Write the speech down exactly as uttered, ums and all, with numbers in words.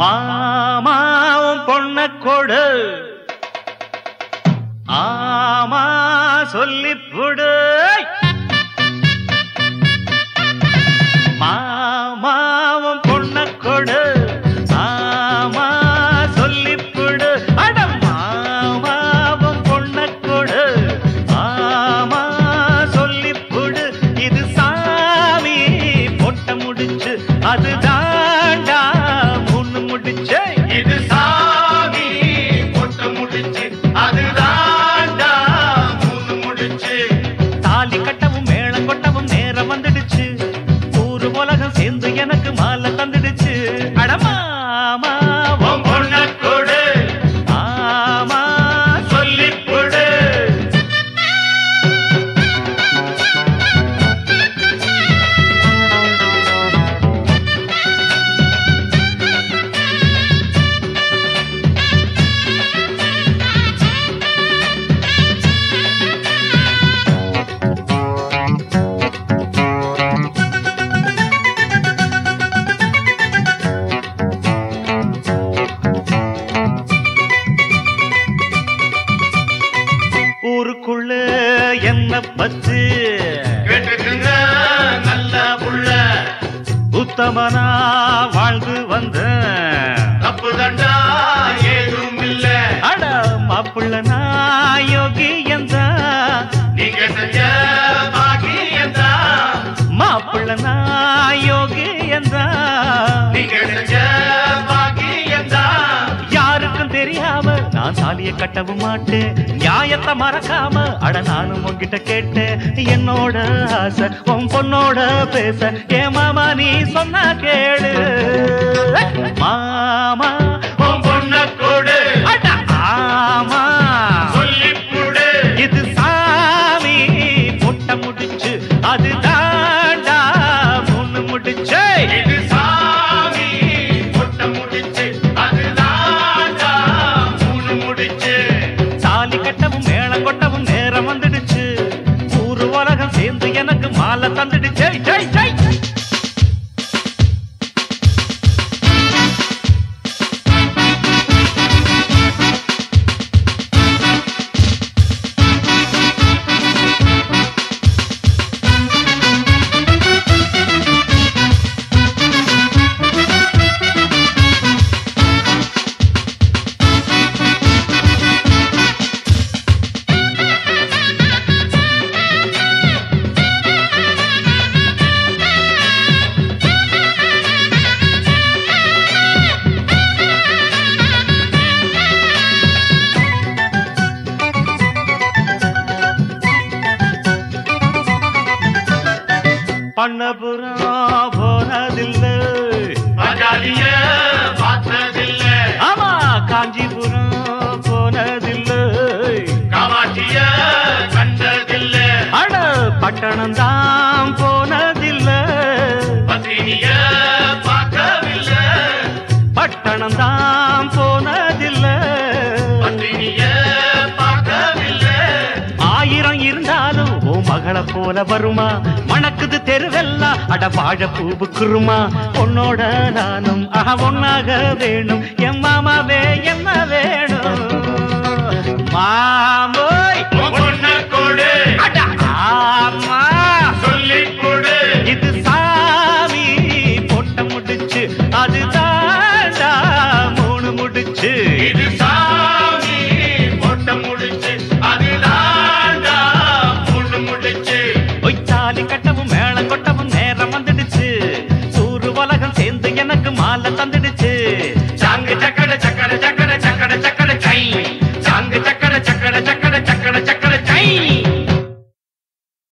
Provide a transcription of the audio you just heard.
மாமா உன் பொண்ண கொடு ஆமா சொல்லிப் புடு மாமா உன் பொண்ண கொடு ஆமா சொல்லிப் புடு அட மாமா உன் பொண்ண கொடு ஆமா சொல்லிப் புடு இது சாமி பொட்ட முடிச்சு அது உத்தமனா வாழ்ந்து வந்த தப்பு தண்டா ஏதும் இல்ல அட மாப்பிள்ளனா யோகி என்றா நீங்க செஞ்ச பாக்கியந்தா மாப்பிள்ளனா யோகி என்றா நீங்க செஞ்ச பாக்கியந்தா யாருக்கும் தெரியாம நான் தாலியை கட்டவும் மாட்டேன் நியாயத்தை மறக்காம அட நானும் உன்கிட்ட கேட்டேன் என்னோட ஆசை உன் பொண்ணோட பேச ஏ மாமா நீ சொன்னா கேளு மாமா உன் பொண்ண கொடு அட ஆமா சொல்லி கொடு இது சாமி பொட்ட முடிச்சு அது தாண்டா பொண்ணு முடிச்சு இது சாமி பொட்ட முடிச்சு அது தாண்டா பொண்ணு முடிச்சு தாலி கட்டவும் மேளம் கொட்டவும் நேரம் வந்துடுச்சு ஊரு உலகம் சேர்ந்து எனக்கு மாலை தந்துடுச்சு ஜெய் ஜெய் பண்ணபுரம் போனதில்லை பஜாரியே பார்த்ததில்லை ஆமா காஞ்சிபுரம் போனதில்லை காமாட்சியே கண்டதில்லை அட பட்டணம் தான் போனதில்லை பத்தினியே பார்க்கவில்லை பட்டணம் தான் போனதில்லை பத்தினியே பார்க்கவில்லை ஆயிரம் இருந்தாலும் ஓ மகளை போல வருமா மணக்குது தெருவெல்லாம் அட வாழ பூவு குருமா பொண்ணோட நானும் ஆஹா ஒன்னாக வேணும் என் மாமாவே என்ன வேணும் மாமோய் பொண்ண கொடு அட ஆமா சொல்லி கொடு இது சாமி பொட்ட முடிச்சு அது தாண்டா மூணு முடிச்சு இது சாமி பொட்ட முடிச்சு அது தாண்டா மூணு முடிச்சு தாலி கட்டவும் மேளம் கொட்டவும் நேரம் வந்துடுச்சு சூறு உலகம் சேர்ந்து எனக்கு மாலை தந்து